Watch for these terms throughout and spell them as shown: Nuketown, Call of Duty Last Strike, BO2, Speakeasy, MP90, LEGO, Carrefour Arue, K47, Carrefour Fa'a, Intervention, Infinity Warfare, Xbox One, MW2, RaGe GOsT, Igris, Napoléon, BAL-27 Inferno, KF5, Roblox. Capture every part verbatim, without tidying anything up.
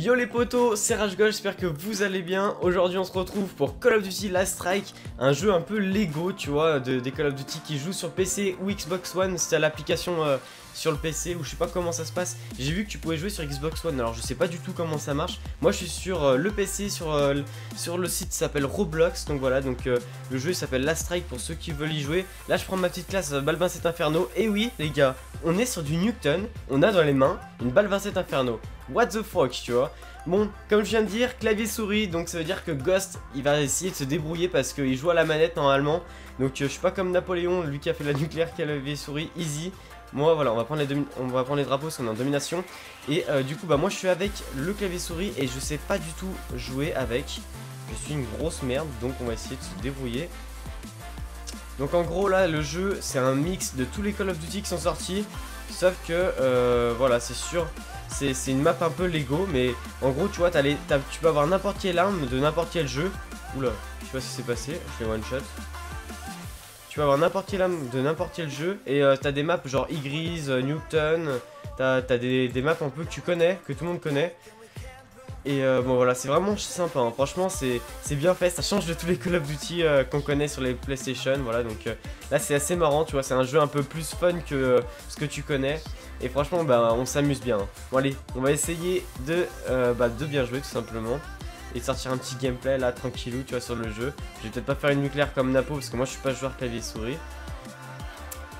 Yo les potos, c'est RaGe GOsT, j'espère que vous allez bien. Aujourd'hui on se retrouve pour Call of Duty Last Strike, un jeu un peu Lego, tu vois, de, des Call of Duty qui joue sur P C ou Xbox One. C'est à l'application euh, sur le P C, ou je sais pas comment ça se passe. J'ai vu que tu pouvais jouer sur Xbox One, alors je sais pas du tout comment ça marche. Moi je suis sur euh, le P C, sur, euh, sur le site qui s'appelle Roblox, donc voilà, donc euh, le jeu s'appelle Last Strike pour ceux qui veulent y jouer. Là je prends ma petite classe euh, B A L vingt-sept Inferno, et oui les gars, on est sur du Nuketown, on a dans les mains une B A L vingt-sept Inferno. What the fuck, tu vois. Bon, comme je viens de dire, clavier souris, donc ça veut dire que Ghost, il va essayer de se débrouiller parce qu'il joue à la manette normalement. Donc euh, je suis pas comme Napoléon, lui qui a fait la nucléaire, clavier souris, easy. Moi, voilà, on va prendre les, on va prendre les drapeaux parce qu'on est en domination. Et euh, du coup, bah moi je suis avec le clavier souris et je sais pas du tout jouer avec. Je suis une grosse merde, donc on va essayer de se débrouiller. Donc en gros, là, le jeu, c'est un mix de tous les Call of Duty qui sont sortis. Sauf que, euh, voilà, c'est sûr... C'est une map un peu Lego, mais en gros tu vois t'as les, t'as, tu peux avoir n'importe quelle arme de n'importe quel jeu. Oula, je sais pas si c'est passé, je fais one shot. Tu peux avoir n'importe quelle arme de n'importe quel jeu. Et euh, t'as des maps genre Igris, euh, Newton. T'as des, des maps un peu que tu connais, que tout le monde connaît. Et euh, bon voilà, c'est vraiment sympa, hein. Franchement c'est bien fait, ça change de tous les Call of Duty euh, qu'on connaît sur les PlayStation. Voilà, donc euh, là c'est assez marrant, tu vois, c'est un jeu un peu plus fun que euh, ce que tu connais. Et franchement bah on s'amuse bien. Bon allez, on va essayer de, euh, bah, de bien jouer tout simplement. Et de sortir un petit gameplay là tranquillou, tu vois, sur le jeu. Je vais peut-être pas faire une nucléaire comme Napo parce que moi je suis pas joueur clavier souris.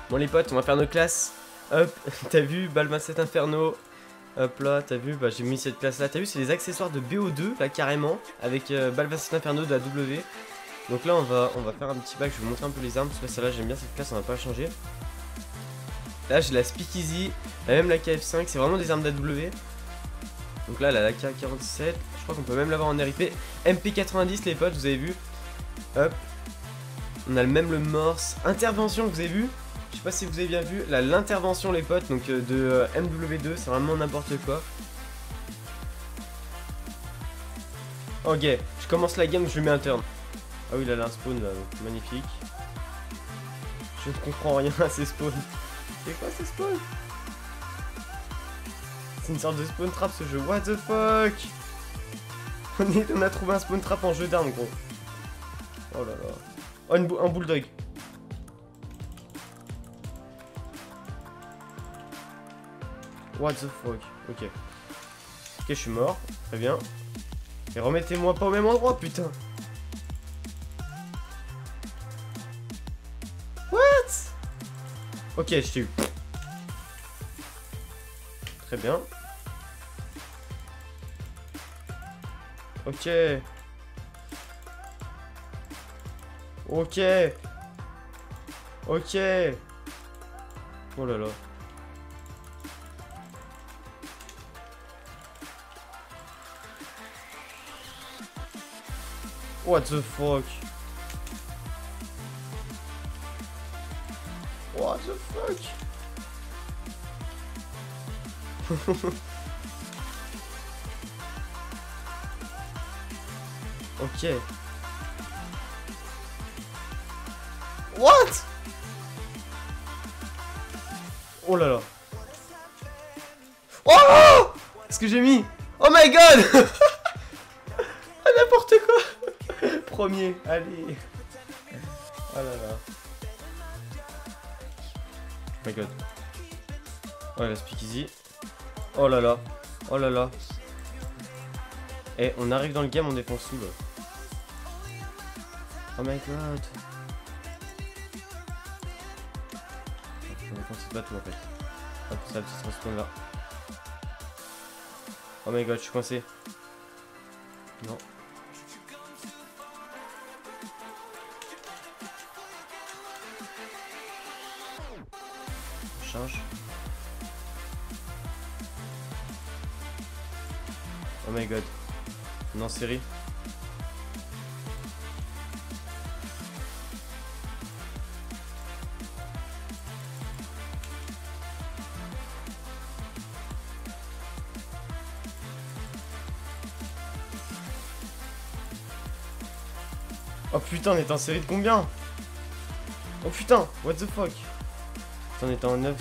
Bon les potes, on va faire nos classes. Hop, t'as vu, B A L vingt-sept Inferno. Hop là, t'as vu, bah j'ai mis cette classe là. T'as vu, c'est les accessoires de B O deux là carrément. Avec euh, B A L vingt-sept Inferno de la W. Donc là on va, on va faire un petit bac, je vais vous montrer un peu les armes. Parce que celle-là j'aime bien cette classe, on va pas la changer. Là j'ai la Speakeasy, la même la K F cinq, c'est vraiment des armes d'A W. Donc là, là la K quarante-sept, je crois qu'on peut même l'avoir en R I P. M P quatre-vingt-dix les potes, vous avez vu. Hop, on a même le morse. Intervention, vous avez vu. Je sais pas si vous avez bien vu, là l'intervention les potes, donc euh, de euh, M W deux, c'est vraiment n'importe quoi. Ok, je commence la game, je lui mets un turn. Ah oui, là il a un spawn là, donc magnifique. Je ne comprends rien à ces spawns. C'est quoi ce spawn? C'est une sorte de spawn trap ce jeu, what the fuck. On, est, on a trouvé un spawn trap en jeu d'armes gros. Oh là là. Oh une bou un bulldog. What the fuck, ok. Ok je suis mort, très bien. Et remettez-moi pas au même endroit putain. Ok, je t'ai eu. Très bien. Ok. Ok. Ok. Oh là là. What the fuck? What the fuck. Ok. What. Oh là là. Oh, ce que j'ai mis. Oh my god. Ah n'importe quoi. Premier, allez. Oh là là. Oh my god. Oh la Speakeasy. Oh là là. Oh là là. Et on arrive dans le game, on défonce tout là. Oh my god. On défonce pas tout en fait. Hop, ça petit respawn là. Oh my god, je suis coincé. Non. Change. Oh my god. On est en série. Oh putain, on est en série de combien? Oh putain, what the fuck. On était en neuf.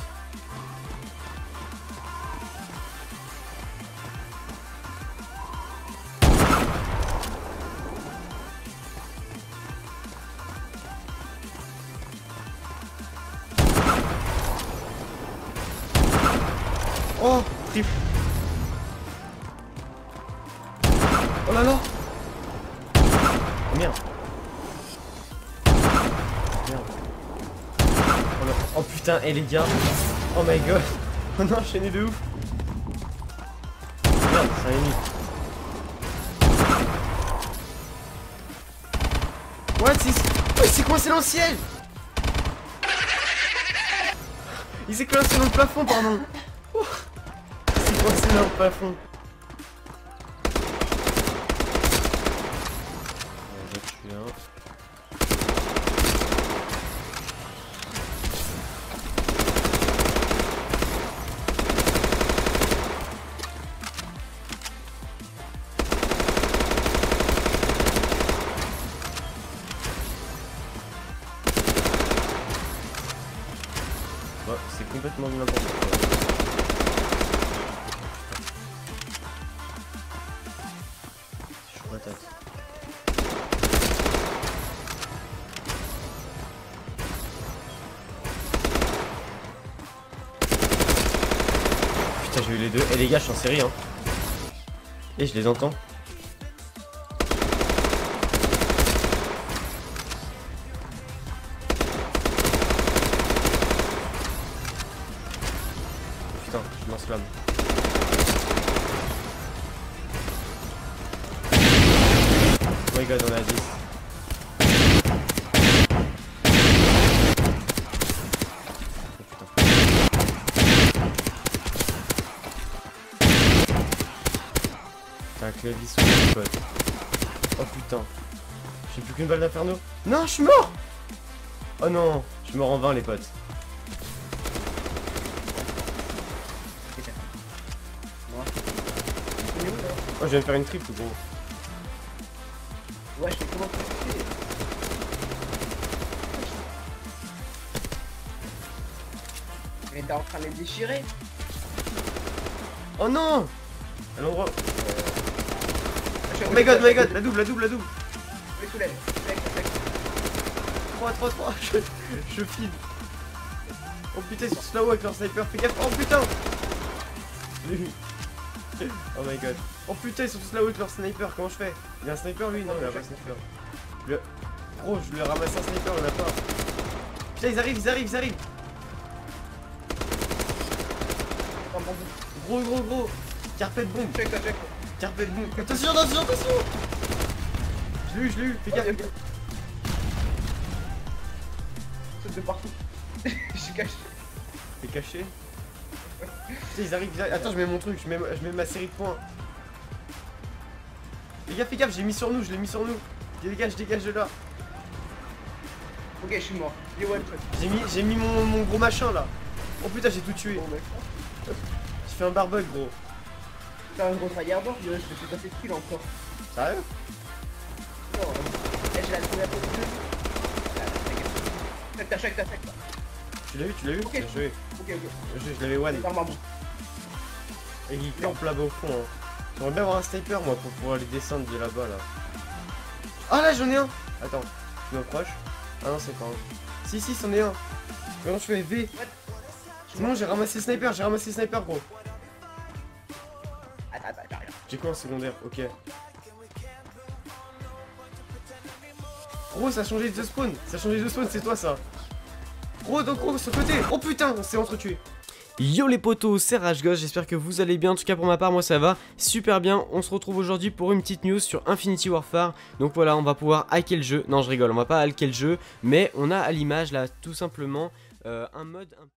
Oh là là. Oh merde. Merde. Oh, là. Oh putain, et les gars. Oh my god. On a enchaîné de ouf. Merde, c'est un ennemi. What is... Oh, il s'est coincé dans le ciel. Il s'est coincé dans le plafond, pardon. Oh, il s'est coincé dans le plafond. C'est complètement n'importe quoi. Je suis patate. Putain, j'ai eu les deux. Eh les gars, je suis en série hein. Et je les entends. Putain, je lance l'âme. Oh my god, on est à dix. Putain, clavier sous le pote. Oh putain. J'ai plus qu'une balle d'inferno. Non, je suis mort. Oh non, je suis mort en vain les potes. Oh, je viens de faire une triple, gros. Ouais, je sais comment faire. Mais t'es en train de les déchirer. Oh non. À l'endroit. Oh my god, my god, la double, la double, la double. Je soulève. trois, trois, trois, je, je file. Oh putain, sur slow avec leur sniper, fais gaffe. Oh putain. Oh my god. Oh putain, ils sont tous là-haut avec leur sniper, comment je fais? Il y a un sniper lui? Non, il a pas de sniper. Le... Gros, je lui ai ramassé un sniper, on l'a pas. Putain, ils arrivent, ils arrivent, ils arrivent. Gros, gros, gros. Carpet bomb. Check, check. Carpet bomb. Attention, attention, attention. Je l'ai eu, je l'ai eu, fais gaffe. Saute de partout. Je suis caché. T'es caché? Putain, ils arrivent, ils arrivent. Attends, je mets mon truc, je mets, je mets ma série de points. Les gars, fais gaffe, j'ai mis sur nous, je l'ai mis sur nous. Les gars, je dégage de là. Ok, je suis mort. J'ai mis, j'ai mis mon, mon gros machin là. Oh putain, j'ai tout tué. J'ai fait un barbug, gros. T'as un gros tryhardeur, je me suis passé de kill encore. Sérieux? Non, eh, je l'ai trouvé à peu près. Tac, tac, tac, tac. Tu l'as eu, tu l'as eu? Ok, je l'ai. Ok, ok. Je l'avais one. Et il campe là-bas au fond. J'aimerais bien avoir un sniper moi pour pouvoir les descendre de là-bas là. Ah là j'en ai un. Attends, je m'approche. Ah non c'est pas un. Si si c'en est un. Comment je fais V? Non j'ai ramassé le sniper, j'ai ramassé le sniper gros. J'ai quoi un secondaire? Ok. Gros ça a changé de spawn. Ça a changé de spawn, c'est toi ça. Gros donc gros sur le côté. Oh putain on s'est entretué. Yo les potos, c'est RaGe GOsT, j'espère que vous allez bien, en tout cas pour ma part moi ça va super bien. On se retrouve aujourd'hui pour une petite news sur Infinity Warfare. Donc voilà, on va pouvoir hacker le jeu, non je rigole, on va pas hacker le jeu, mais on a à l'image là tout simplement euh, un mode...